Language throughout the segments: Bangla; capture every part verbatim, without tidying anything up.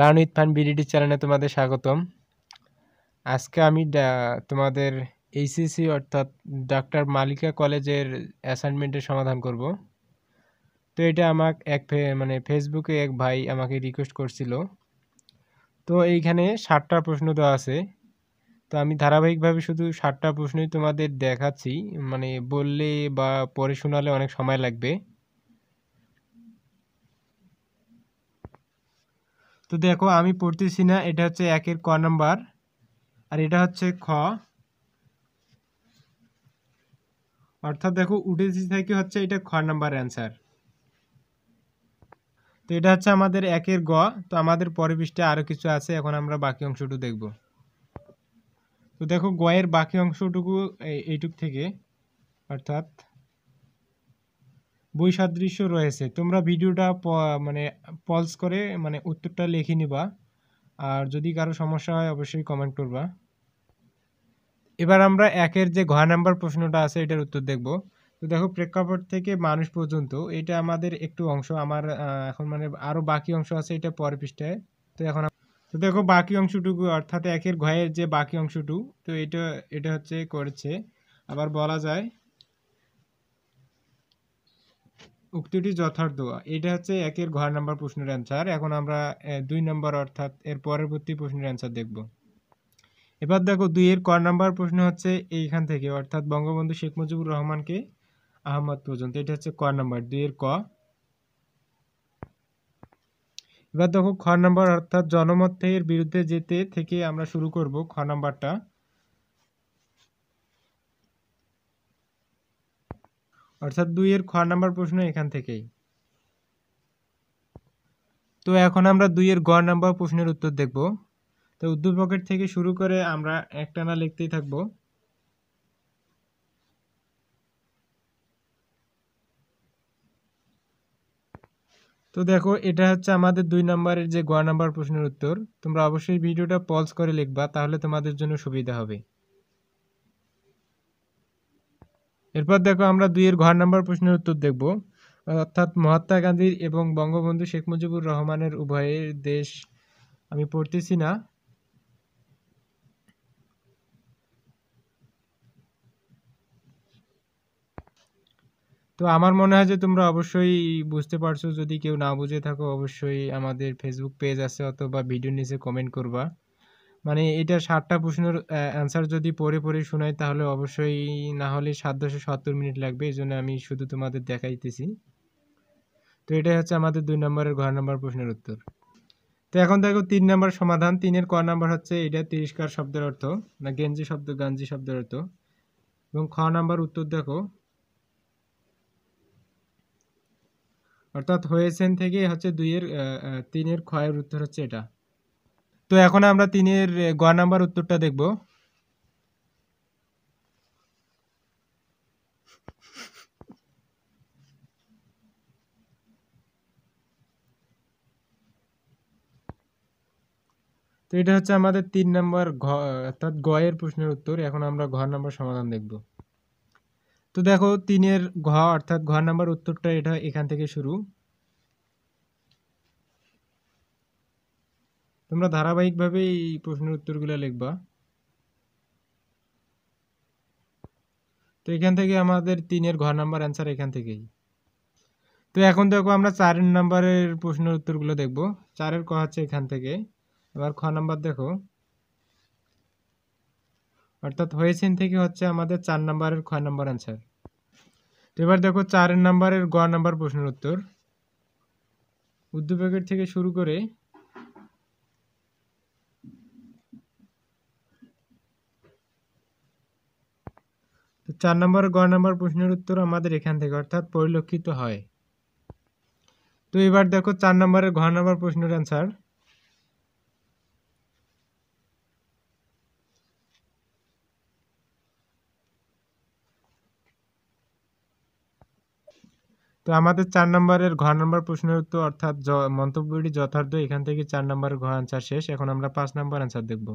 Learn with fun BD tech চ্যানেলে তোমাদের স্বাগতম। আজকে আমি তোমাদের এইচসিসি অর্থাৎ ডক্টর মালিকা কলেজের অ্যাসাইনমেন্টের সমাধান করব। তো এটা আমাকে এক মানে ফেসবুকে এক ভাই আমাকে রিকোয়েস্ট করছিল। তো এইখানে ষাটটা প্রশ্ন দেওয়া আছে। তো আমি ধারাবাহিকভাবে শুধু ষাটটা প্রশ্নই তোমাদের দেখাচ্ছি, মানে বললে বা পড়ে শোনালে অনেক সময় লাগবে। তো দেখো, আমি পড়তেছি না। এটা হচ্ছে একের ক নাম্বার, আর এটা হচ্ছে খ। অর্থাৎ দেখো, উঠেছি থেকে হচ্ছে এটা খ নাম্বার অ্যান্সার। তো এটা হচ্ছে আমাদের একের গ। তো আমাদের পরের পৃষ্ঠায় আরও কিছু আছে, এখন আমরা বাকি অংশটুকু দেখব। তো দেখো, গয়ের বাকি অংশটুকু এইটুক থেকে, অর্থাৎ বই সাদৃশ্য রয়েছে। তোমরা ভিডিওটা মানে পজ করে মানে উত্তরটা লিখে নিবা, আর যদি কারো সমস্যা হয় অবশ্যই কমেন্ট করবা। এবার আমরা একের যে ঘ নাম্বার প্রশ্নটা আছে এটার উত্তর দেখব। তো দেখো, প্রেক্ষাপট থেকে মানুষ পর্যন্ত, এটা আমাদের একটু অংশ। আমার এখন মানে আরও বাকি অংশ আছে, এটা পরের পৃষ্ঠায়। তো এখন তো দেখো বাকি অংশটুকু, অর্থাৎ একের ঘয়ের যে বাকি অংশটুকু, তো এটা এটা হচ্ছে করেছে। আবার বলা যায় উক্তিটি যথার্থ। এটা হচ্ছে একের ঘর নাম্বার প্রশ্নের অ্যান্সার। এখন আমরা দুই নম্বর অর্থাৎ এর পরবর্তী প্রশ্নের অ্যান্সার দেখব। এবার দেখো, দুইয়ের ক নাম্বার প্রশ্ন হচ্ছে এইখান থেকে, অর্থাৎ বঙ্গবন্ধু শেখ মুজিবুর রহমানকে আহমদ পর্যন্ত। এটা হচ্ছে ক নাম্বার, দুইয়ের ক। এবার দেখো খ নাম্বার, অর্থাৎ জনমতের বিরুদ্ধে যেতে থেকে আমরা শুরু করব খ নাম্বারটা। অর্থাৎ দুইয়ের খ নাম্বার প্রশ্ন এখান থেকেই। তো এখন আমরা দুইয়ের গ নাম্বার প্রশ্নের উত্তর দেখব। তো উদ্দীপকের থেকে শুরু করে আমরা একটানা লিখতেই থাকব। তো দেখো, এটা হচ্ছে আমাদের দুই নাম্বারের যে গ নাম্বার প্রশ্নের উত্তর। তোমরা অবশ্যই ভিডিওটা পজ করে লিখবা, তাহলে তোমাদের জন্য সুবিধা হবে। এরপর দেখো, আমরা দুইয়ের ঘর নাম্বার প্রশ্নের উত্তর দেখব। অর্থাৎ মহাত্মা গান্ধীর এবং বঙ্গবন্ধু শেখ মুজিবুর রহমানের উভয়ের দেশ, আমি পড়তেছি না। তো আমার মনে হয় যে তোমরা অবশ্যই বুঝতে পারছো। যদি কেউ না বুঝে থাকো অবশ্যই আমাদের ফেসবুক পেজ আছে, অথবা ভিডিওর নিচে কমেন্ট করবা। মানে এটা ষাটটা প্রশ্নের অ্যান্সার যদি পড়ে পড়ে শোনাই তাহলে অবশ্যই, না হলে সাত দশে সত্তর মিনিট লাগবে, এই জন্য আমি শুধু তোমাদের দেখাইতেছি। তো এটাই হচ্ছে আমাদের দুই নম্বরের ঘর নম্বর প্রশ্নের উত্তর। তো এখন দেখো তিন নম্বর সমাধান। তিনের ক নাম্বার হচ্ছে এটা তিরস্কার শব্দের অর্থ, না গেঞ্জি শব্দ গাঞ্জি শব্দের অর্থ। এবং খ নাম্বার উত্তর দেখো, অর্থাৎ হয়েছেন থেকে হচ্ছে দুইয়ের তিনের খয়ের উত্তর হচ্ছে এটা। তো এখন আমরা তিনের গ নাম্বার উত্তরটা দেখব। তো এটা হচ্ছে আমাদের তিন নাম্বার ঘ, অর্থাৎ গ এর প্রশ্নের উত্তর। এখন আমরা ঘ নাম্বার সমাধান দেখব। তো দেখো তিনের ঘ, অর্থাৎ ঘ নাম্বার উত্তরটা এটা এখান থেকে শুরু। তোমরা ধারাবাহিকভাবে এই প্রশ্নের উত্তরগুলো লিখবা। তো এখান থেকে আমাদের তিনের ঘর নাম্বার অ্যান্সার এখান থেকেই। তো এখন দেখো আমরা চারের নাম্বারের প্রশ্নের উত্তরগুলো দেখব। চারের ক হচ্ছে এখান থেকে। এবার খ নাম্বার দেখো, অর্থাৎ হয়েছেন থেকে হচ্ছে আমাদের চার নাম্বারের খ নাম্বার অ্যান্সার। তো এবার দেখো চারের নাম্বারের গ নাম্বার প্রশ্নের উত্তর। উদ্দীপকের থেকে শুরু করে তো চার নম্বর গ নম্বর প্রশ্নের উত্তর আমাদের এখান থেকে, অর্থাৎ পরিলক্ষিত হয়। তো এবার দেখো চার নম্বরের ঘ নম্বর প্রশ্নের অ্যান্সার। তো আমাদের চার নম্বরের ঘ নম্বর প্রশ্নের উত্তর, অর্থাৎ মন্তব্যটি যথার্থ। এখান থেকে চার নম্বরের ঘ অ্যান্সার শেষ। এখন আমরা পাঁচ নম্বর অ্যান্সার দেখব।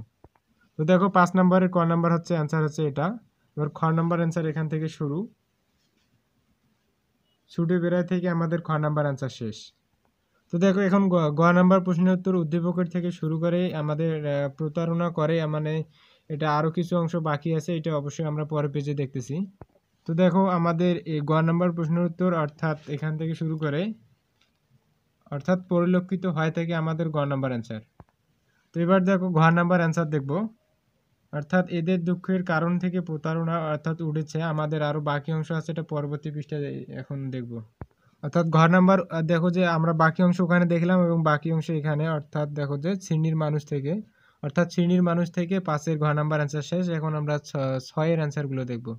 তো দেখো পাঁচ নম্বরের ক নম্বর হচ্ছে অ্যান্সার হচ্ছে এটা। এবার খ নাম্বার অ্যান্সার এখান থেকে শুরু। ছুটে বেড়ায় থেকে আমাদের খ নাম্বার অ্যান্সার শেষ। तो देखो एखन ग नम्बर प्रश्नोत्तर उद्दीपकेर थेके शुरू करे आमादेर प्रतारणा करे माने एटा आरो किछु अंश बाकी आछे एटा अवश्यई आमरा परेर पेजे देखतेछि। तो देखो आमादेर ए ग नम्बर प्रश्नोत्तर अर्थात एखान थेके शुरू करे अर्थात परिलक्षित हय थेके आमादेर ग नम्बर आंसर। तो एबार देखो घ नम्बर आंसर देखबो अर्थात एदेर दुःखेर कारण थेके प्रतारणा अर्थात उठेछे आमादेर आरो बाकी अंश आछे एटा परवर्ती पृष्ठाय एखन देखबो। अर्थात घर नम्बर देखो जो आमरा बाकी अंश ओखाने देखलाम एबं बाकी अंश एखाने अर्थात देखो जो श्रेणीर मानुष थेके अर्थात श्रेणीर मानुष थेके पाँचेर घर नम्बर आंसर शेष। एखन आमरा छयेर आंसरगुलो देखबो।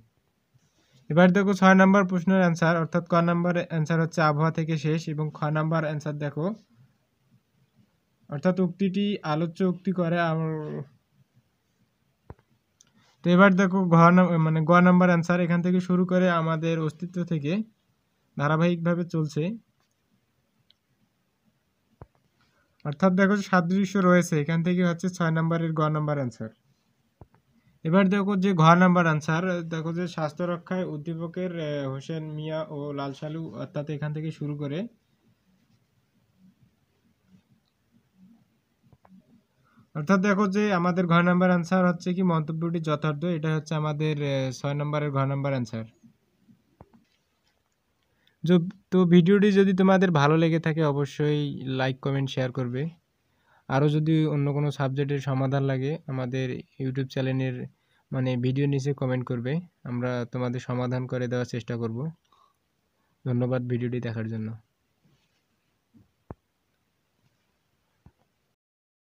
एबार देखो छय नम्बर प्रश्नेर आंसर अर्थात क नम्बर आंसर हच्छे आबहावा थेके शेष एबं ख नम्बर आंसर देखो अर्थात उक्तिटी आलोच्य उक्ति करे आर। तो एबार देखो घ माने ग नम्बर आंसर एखान थेके शुरू करे आमादेर अस्तित्व थेके धारावाहिक भावे चलছে अर्थात देखो सादृश्य রয়েছে এখান থেকে হচ্ছে छह নম্বরের গ নম্বর आंसर। এবার দেখো যে ঘ নম্বর आंसर দেখো যে স্বাস্থ্য রক্ষায় উদ্দীপকের হোসেন মিয়া ও লাল শালু অর্থাৎ এখান থেকে শুরু করে অর্থাৎ দেখো যে আমাদের ঘ নম্বর आंसर হচ্ছে কি মন্তব্যটি যথার্থ এটা হচ্ছে আমাদের छह নম্বরের ঘ নম্বর आंसर। जो तो भिडियोटी जदि तुम्हादेर भालो लेगे थाके अवश्यई लाइक कमेंट शेयर करबे आरो जदि अन्य कोनो सबजेक्टेर समाधान लागे आमादेर यूट्यूब चैनेलेर माने भिडियो नीचे कमेंट करबे आमरा तुम्हादेर समाधान करे देवार चेष्टा करब। धन्यवाद भिडियोटी देखार जन्य।